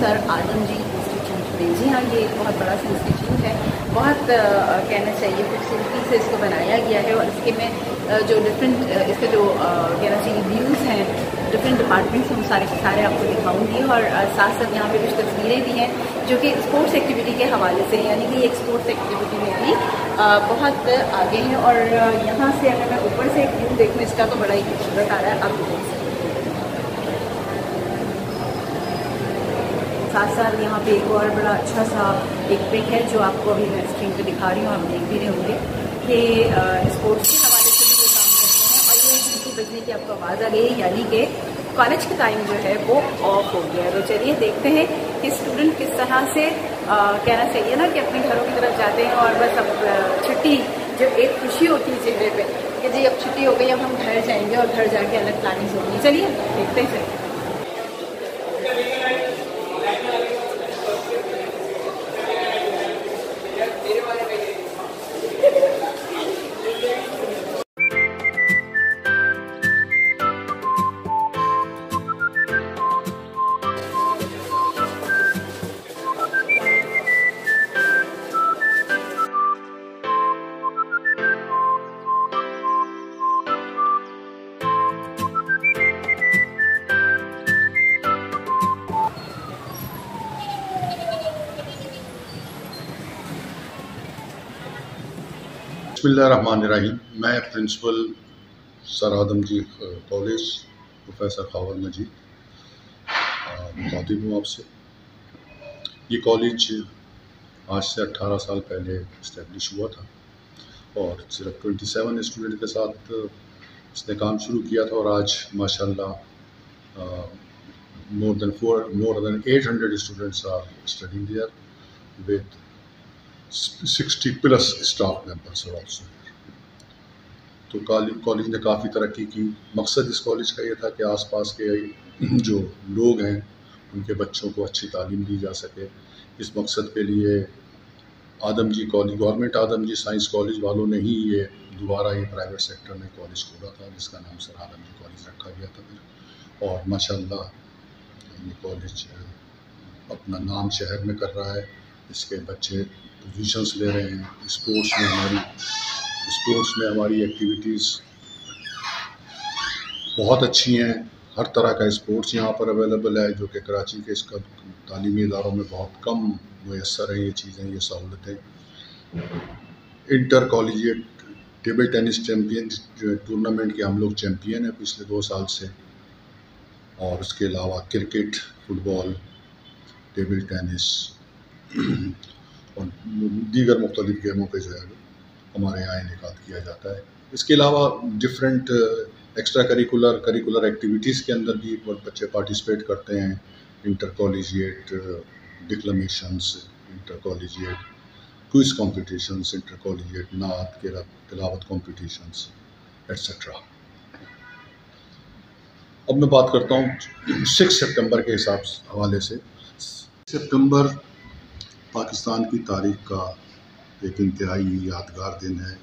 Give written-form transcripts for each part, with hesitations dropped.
Sir Adamjee institute में। जी हाँ, ये एक बहुत बड़ा सा इंस्टीट्यूट है, बहुत कहना चाहिए खूबसूरती से इसको बनाया गया है और इसके में जो डिफरेंट इसके जो कहना चाहिए व्यूज़ हैं डिफरेंट डिपार्टमेंट्स हम सारे के सारे आपको दिखाऊंगी। और साथ साथ यहाँ पे कुछ तस्वीरें भी हैं जो कि स्पोर्ट्स एक्टिविटी के हवाले से, यानी कि एक स्पोर्ट्स एक्टिविटी में भी बहुत आगे हैं। और यहाँ से अगर मैं ऊपर से एक व्यू देखूँ इसका तो बड़ा ही खूबसूरत आ रहा है। आपको देख सकते साथ साथ यहाँ पे एक और बड़ा अच्छा सा एक पिक है जो आपको अभी मैं स्क्रीन पर दिखा रही हूँ, आप देख भी रहे होंगे कि स्पोर्ट्स के हवाले से भी काम करते हैं। और ये बिजली बजने की आपको आवाज़ आ गई, यानी कि कॉलेज का टाइम जो है वो ऑफ हो गया है। तो चलिए देखते हैं कि स्टूडेंट किस तरह से कहना चाहिए ना कि अपने घरों की तरफ जाते हैं और बस अब छुट्टी जो एक खुशी होती है चेहरे पे कि जी अब छुट्टी हो गई, अब हम घर जाएंगे और घर जाके अलग प्लानिंग होगी। चलिए देखते हैं सर। बिस्मिल्लाहिर्रहमानिर्रहीम। मैं principal sir Adamjee college professor Khawar Majeed मुखातिब हूँ आपसे। ये कॉलेज आज से 18 साल पहले इस्टेब्लिश हुआ था और सिर्फ 27 स्टूडेंट के साथ इसने काम शुरू किया था और आज माशाल्लाह more than 800 students are studying there with 60+ staff members और ऑल्सो। तो कॉलेज ने काफ़ी तरक्की की। मकसद इस कॉलेज का ये था कि आसपास के जो लोग हैं उनके बच्चों को अच्छी तालीम दी जा सके। इस मकसद के लिए Adamjee college, government Adamjee science college वालों ने ही ये दोबारा ये प्राइवेट सेक्टर में कॉलेज खोला था जिसका नाम सर आदमजी कॉलेज रखा गया था फिर। और माशाल्लाह ये कॉलेज अपना नाम शहर में कर रहा है, इसके बच्चे पोजीशंस ले रहे हैं। स्पोर्ट्स में हमारी एक्टिविटीज़ बहुत अच्छी हैं। हर तरह का स्पोर्ट्स यहाँ पर अवेलेबल है जो कि कराची के इसका तालीमी इदारों में बहुत कम मैसर हैं ये चीज़ें, ये सहूलतें। Inter collegiate table tennis champion tournament के हम लोग चैम्पियन हैं पिछले 2 साल से। और उसके अलावा क्रिकेट, फुटबॉल, टेबल टेनिस और दीगर मुख्तलिफ गेमों पर जो है हमारे यहाँ इनकाद किया जाता है। इसके अलावा डिफरेंट एक्स्ट्रा करिकुलर एक्टिविटीज़ के अंदर भी बच्चे पार्टिसिपेट करते हैं। Inter collegiate declamations, inter collegiate quiz competitions, inter collegiate नात तिलावत कॉम्पिटिशन्स एट्सट्रा। अब मैं बात करता हूँ 6 सितंबर के हिसाब हवाले से। 6 सितंबर पाकिस्तान की तारीख़ का एक इंतहाई यादगार दिन है।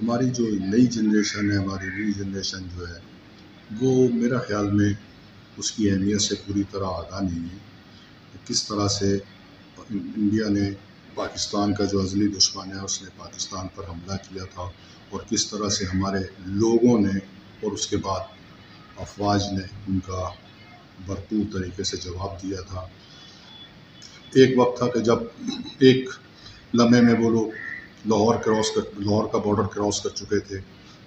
हमारी जो नई जनरेशन है, हमारी न्यू जनरेशन जो है वो मेरा ख़्याल में उसकी अहमियत से पूरी तरह आगाह नहीं है कि किस तरह से इंडिया ने पाकिस्तान का जो अज़ली दुश्मन है उसने पाकिस्तान पर हमला किया था और किस तरह से हमारे लोगों ने और उसके बाद अफवाज ने उनका भरपूर तरीके से जवाब दिया था। एक वक्त था कि जब एक लम्हे में वो लोग लाहौर का बॉर्डर क्रॉस कर चुके थे,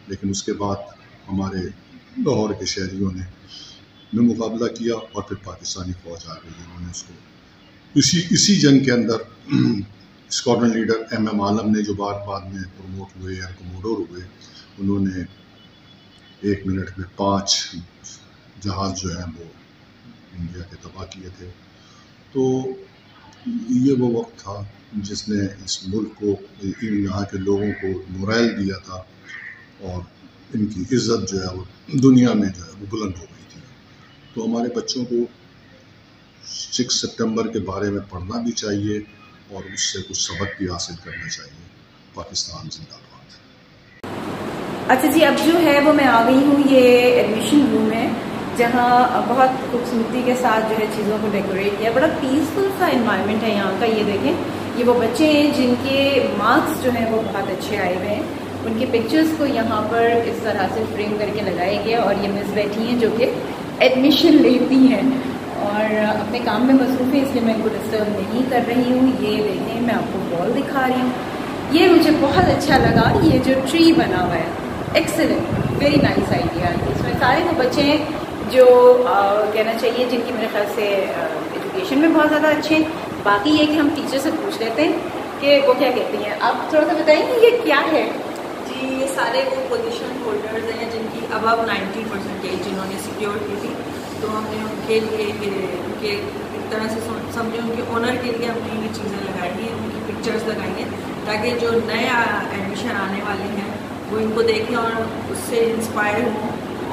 लेकिन उसके बाद हमारे लाहौर के शहरियों ने मुकाबला किया और फिर पाकिस्तानी फ़ौज आ गई। उन्होंने उसको इसी जंग के अंदर स्क्वाड्रन लीडर M.M. आलम ने, जो बाद में प्रमोट हुए या कमोडोर हुए, उन्होंने 1 मिनट में 5 जहाज़ जो हैं वो इंडिया के तबाह किए थे। तो ये वो वक्त था जिसने इस मुल्क को, यहाँ के लोगों को मोरल दिया था और इनकी इज़्ज़त जो है वो दुनिया में जो है वो बुलंद हो गई थी। तो हमारे बच्चों को 6 सितंबर के बारे में पढ़ना भी चाहिए और उससे कुछ सबक भी हासिल करना चाहिए। पाकिस्तान जिंदाबाद। अच्छा जी, अब जो है वो मैं आ गई हूँ, ये एडमिशन रूम है जहाँ बहुत खूबसूरती के साथ जो है चीज़ों को डेकोरेट किया। बड़ा पीसफुल सा एनवायरनमेंट है यहाँ का। ये देखें, ये वो बच्चे हैं जिनके मार्क्स जो हैं वो बहुत अच्छे आए हुए हैं। उनकी पिक्चर्स को यहाँ पर इस तरह से फ्रेम करके लगाया गया और ये मिस बैठी हैं जो कि एडमिशन लेती हैं और अपने काम में मसरूफ़ है, इसलिए मैं इनको डिस्टर्ब नहीं कर रही हूँ। ये देखें, मैं आपको बॉल दिखा रही हूँ। ये मुझे बहुत अच्छा लगा, ये जो ट्री बना हुआ है, एक्सीलेंट, वेरी नाइस आइडिया। इसमें सारे वो बच्चे हैं जो कहना चाहिए जिनकी मेरे ख्याल से एजुकेशन में बहुत ज़्यादा अच्छे हैं। बाकी ये कि हम टीचर से पूछ लेते हैं कि वो क्या कहती हैं। आप थोड़ा सा बताएंगे ये क्या है? जी, ये सारे वो पोजीशन होल्डर्स हैं जिनकी अबव 90% जिन्होंने सिक्योर की थी, तो हमने उनके लिए उनके एक तरह से समझे उनके ऑनर के लिए हमने ये चीज़ें लगाई हैं, उनकी पिक्चर्स लगाई हैं ताकि जो नए एडमिशन आने वाले हैं वो इनको देखें और उससे इंस्पायर हों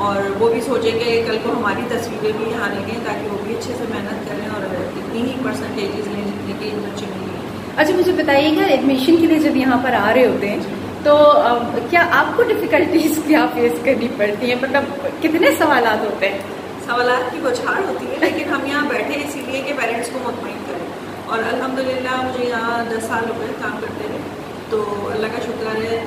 और वो भी सोचें कि कल को हमारी तस्वीरें भी यहाँ लगें ताकि वो भी अच्छे से मेहनत करें और इतनी ही परसेंटेजेस लें जितने के इन बच्चों में। अच्छा, मुझे बताइएगा एडमिशन के लिए जब यहाँ पर आ रहे होते हैं तो क्या आपको डिफ़िकल्टीज क्या फेस करनी पड़ती हैं? मतलब कितने सवालात होते हैं? सवालात की बौछार होती है, लेकिन हम यहाँ बैठे इसीलिए कि पेरेंट्स को मुतमईन करें और अल्हम्दुलिल्लाह मुझे यहाँ 10 साल हो गए काम करते हुए, तो अल्लाह का शुक्र है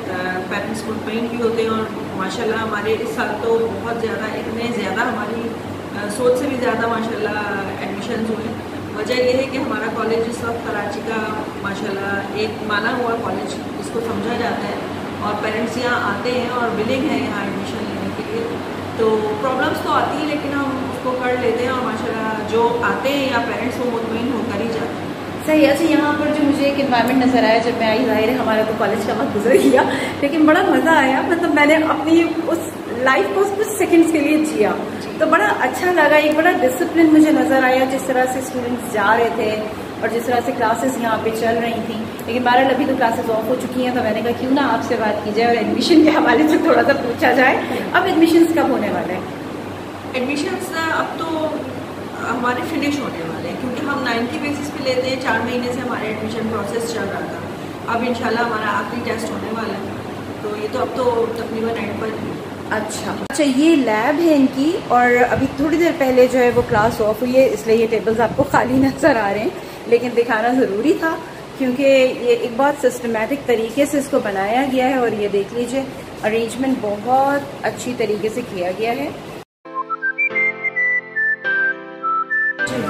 पेरेंट्स मुतमईन भी होते हैं और माशाल्लाह हमारे इस साल तो बहुत ज़्यादा, इतने ज़्यादा हमारी सोच से भी ज़्यादा माशाल्लाह एडमिशन्स हुए। वजह यह है कि हमारा कॉलेज इस वक्त कराची का माशाल्लाह एक माना हुआ कॉलेज इसको समझा जाता है और पेरेंट्स यहाँ आते हैं और विलिंग है यहाँ एडमिशन लेने के लिए। तो प्रॉब्लम्स तो आती है लेकिन हम उसको कर लेते हैं और माशाल्लाह जो आते हैं या पेरेंट्स वो मुतमईन होकर ही जाते हैं। सही। अच्छा, यहाँ पर जो मुझे एक इन्वायरमेंट नज़र आया जब मैं आई, जाहिर है हमारा तो कॉलेज का वक्त गुजर गया लेकिन बड़ा मज़ा आया। मतलब मैंने अपनी उस लाइफ को उस कुछ सेकंड्स के लिए जिया तो बड़ा अच्छा लगा। एक बड़ा डिसिप्लिन मुझे नज़र आया जिस तरह से स्टूडेंट्स जा रहे थे और जिस तरह से क्लासेस यहाँ पे चल रही थी। लेकिन बहरहाल अभी तो क्लासेस ऑफ हो चुकी हैं, तो मैंने कहा क्यों ना आपसे बात की जाए और एडमिशन के हवाले से थोड़ा सा पूछा जाए। अब एडमिशन्स कब होने वाले हैं? एडमिशन्स अब तो हमारे फिनिश होने वाले हैं क्योंकि हम 9 के बेसिस पे लेते हैं। 4 महीने से हमारे एडमिशन प्रोसेस चल रहा था। अब इंशाल्लाह हमारा आखिरी टेस्ट होने वाला है, तो ये तो अब तो तकरीबन एंड पर। अच्छा, ये लैब है इनकी और अभी थोड़ी देर पहले जो है वो क्लास ऑफ हुई है, इसलिए ये टेबल्स आपको खाली नज़र आ रहे हैं, लेकिन दिखाना ज़रूरी था क्योंकि ये एक बहुत सिस्टमेटिक तरीके से इसको बनाया गया है और ये देख लीजिए अरेंजमेंट बहुत अच्छी तरीके से किया गया है।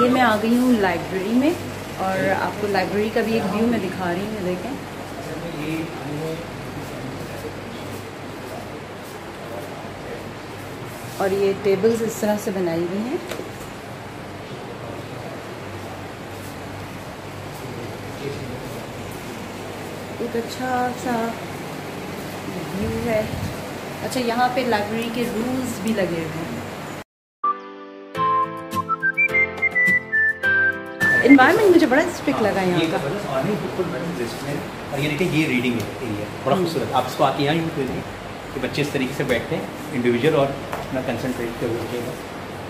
ये मैं आ गई हूँ लाइब्रेरी में और आपको लाइब्रेरी का भी एक व्यू मैं दिखा रही हूँ। देखें, और ये टेबल्स इस तरह से बनाई हुई हैं। एक अच्छा सा व्यू है। अच्छा, यहाँ पे लाइब्रेरी के रूल्स भी लगे हुए हैं। एनवायरमेंट मुझे बड़ा स्ट्रिक्ट लगा यहाँ का। और ये देखिए, ये रीडिंग एरिया बड़ा खूबसूरत। आप इसको आके यहाँ यूज करिए कि बच्चे इस तरीके से बैठते हैं इंडिविजुअल और अपना कंसनट्रेट करके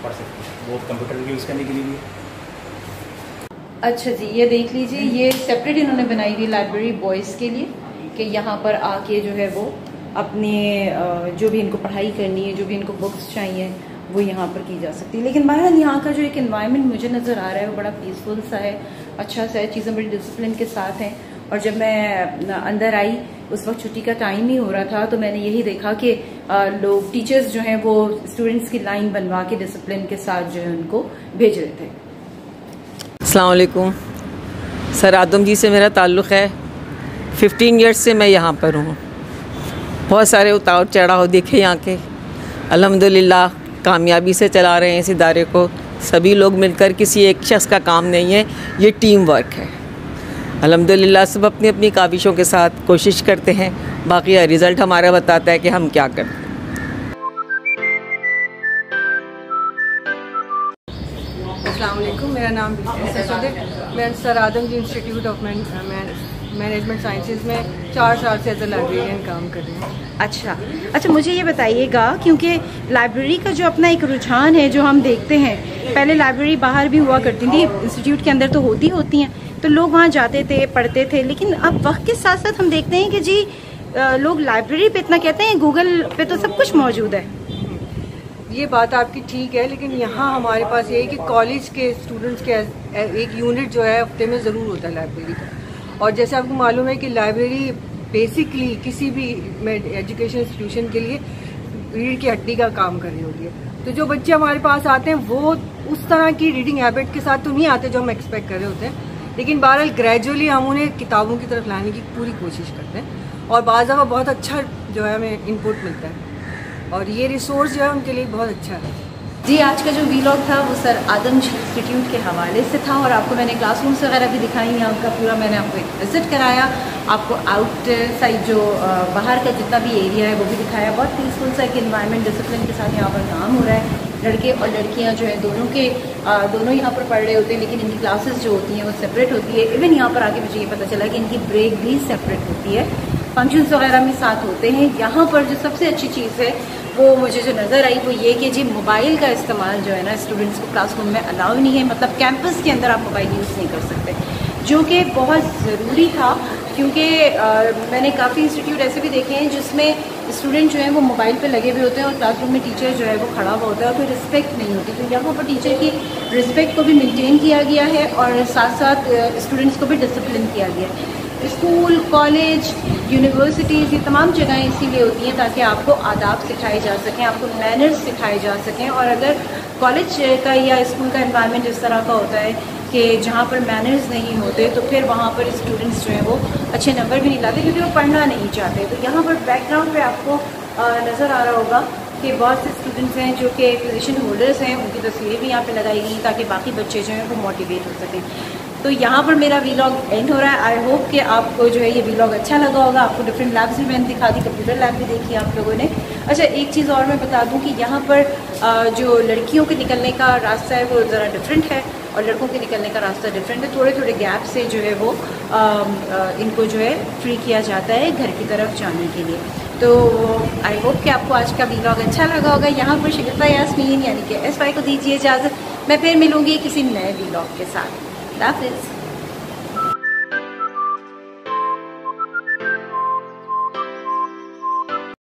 पढ़ सकते हैं, वो कंप्यूटर यूज़ करने के लिए। अच्छा जी, ये देख लीजिए, ये सेपरेट इन्होंने बनाई हुई लाइब्रेरी बॉयज़ के लिए कि यहाँ पर आके जो है वो अपने जो भी इनको पढ़ाई करनी है, जो भी इनको बुक्स चाहिए वो यहाँ पर की जा सकती है। लेकिन बहरहाल यहाँ का जो एक एनवायरनमेंट मुझे नज़र आ रहा है वो बड़ा पीसफुल सा है, अच्छा सा है, चीज़ें बड़ी डिसिप्लिन के साथ हैं। और जब मैं अंदर आई उस वक्त छुट्टी का टाइम ही हो रहा था, तो मैंने यही देखा कि लोग टीचर्स जो हैं वो स्टूडेंट्स की लाइन बनवा के डिसिप्लिन के साथ जो है उनको भेज रहे थे। अस्सलाम वालेकुम। सर आदम जी से मेरा ताल्लुक़ है, 15 ईयर्स से मैं यहाँ पर हूँ। बहुत सारे उतार चढ़ाव देखे यहाँ के, अल्हम्दुलिल्लाह कामयाबी से चला रहे हैं इस इदारे को सभी लोग मिलकर। किसी एक शख्स का काम नहीं है, ये टीम वर्क है। अल्हम्दुलिल्लाह सब अपनी अपनी काविशों के साथ कोशिश करते हैं, बाकी रिज़ल्ट हमारा बताता है कि हम क्या करें। अस्सलाम वालेकुम, मेरा नाम मैं sir Adamjee institute of management sciences में 4 साल से एज ए लाइब्रेरियन काम कर रही हूँ। अच्छा, मुझे ये बताइएगा क्योंकि लाइब्रेरी का जो अपना एक रुझान है जो हम देखते हैं, पहले लाइब्रेरी बाहर भी हुआ करती थी, इंस्टीट्यूट के अंदर तो होती हैं, तो लोग वहाँ जाते थे, पढ़ते थे। लेकिन अब वक्त के साथ साथ हम देखते हैं कि लोग लाइब्रेरी पे इतना कहते हैं, गूगल पे तो सब कुछ मौजूद है। ये बात आपकी ठीक है, लेकिन यहाँ हमारे पास ये है कि कॉलेज के स्टूडेंट्स के एक यूनिट जो है हफ्ते में ज़रूर होता है लाइब्रेरी का। और जैसे आपको मालूम है कि लाइब्रेरी बेसिकली किसी भी एजुकेशन इंस्टीट्यूशन के लिए रीढ़ की हड्डी का काम कर रही होती है। तो जो बच्चे हमारे पास आते हैं वो उस तरह की रीडिंग हैबिट के साथ तो नहीं आते जो हम एक्सपेक्ट कर रहे होते हैं, लेकिन बहरहाल ग्रेजुअली हम उन्हें किताबों की तरफ लाने की पूरी कोशिश करते हैं और बाज़ दफ़ा बहुत अच्छा जो है हमें इनपुट मिलता है और ये रिसोर्स जो है उनके लिए बहुत अच्छा है। जी, आज का जो वीलॉग था वो सर आदमजी इंस्टीट्यूट के हवाले से था और आपको मैंने क्लासरूम्स वगैरह भी दिखाई हैं, उनका पूरा मैंने आपको एक विज़िट कराया, आपको आउट साइड जो बाहर का जितना भी एरिया है वो भी दिखाया। बहुत पीसफुल सा एक इन्वायरमेंट डिसिप्लिन के साथ यहाँ पर काम हो रहा है। लड़के और लड़कियाँ जो है दोनों यहाँ पर पढ़ रहे होते हैं, लेकिन इनकी क्लासेस जो होती हैं वो सेपरेट होती है। इवन यहाँ पर आके मुझे ये पता चला कि इनकी ब्रेक भी सेपरेट होती है, फंक्शंस वगैरह में साथ होते हैं। यहाँ पर जो सबसे अच्छी चीज़ है वो मुझे जो नज़र आई वो ये कि जी मोबाइल का इस्तेमाल जो है ना स्टूडेंट्स को क्लासरूम में अलाउ नहीं है, मतलब कैंपस के अंदर आप मोबाइल यूज़ नहीं कर सकते, जो कि बहुत ज़रूरी था। क्योंकि मैंने काफ़ी इंस्टीट्यूट ऐसे भी देखे हैं जिसमें स्टूडेंट जो है वो मोबाइल पे लगे हुए होते हैं और क्लासरूम में टीचर जो है वो खड़ा हुआ होता है और कोई रिस्पेक्ट नहीं होती। तो यहाँ पर टीचर की रिस्पेक्ट को भी मेनटेन किया गया है और साथ साथ स्टूडेंट्स को भी डिसिप्लिन किया गया है। स्कूल, कॉलेज, यूनिवर्सिटीज़, ये तमाम जगहें इसीलिए होती हैं ताकि आपको आदाब सिखाए जा सकें, आपको मैनर्स सिखाए जा सकें। और अगर कॉलेज का या स्कूल का एनवायरनमेंट इस तरह का होता है कि जहाँ पर मैनर्स नहीं होते तो फिर वहाँ पर स्टूडेंट्स जो हैं वो अच्छे नंबर भी नहीं लाते क्योंकि वो पढ़ना नहीं चाहते। तो यहाँ पर बैकग्राउंड पर आपको नज़र आ रहा होगा कि बहुत से स्टूडेंट्स हैं जो कि पोजीशन होल्डर्स हैं, उनकी तस्वीरें भी यहाँ पे लगाई गई ताकि बाकी बच्चे जो हैं वो मोटिवेट हो सकें। तो यहाँ पर मेरा वीलॉग एंड हो रहा है। आई होप कि आपको जो है ये वीलॉग अच्छा लगा होगा। आपको डिफरेंट लैब्स भी मैंने दिखा दी, कंप्यूटर लैब भी देखी आप लोगों ने। अच्छा, एक चीज़ और मैं बता दूँ कि यहाँ पर जो लड़कियों के निकलने का रास्ता है वो ज़रा डिफरेंट है और लड़कों के निकलने का रास्ता डिफरेंट है। थोड़े थोड़े गैप से जो है वो इनको जो है फ्री किया जाता है घर की तरफ जाने के लिए। तो आई होप कि आपको आज का वीलॉग अच्छा लगा होगा। यहाँ पर शिकता यास्मीन यानी कि एस वाई को दीजिए इजाज़त। मैं फिर मिलूँगी किसी नए वीलॉग के साथ। हाफिज़।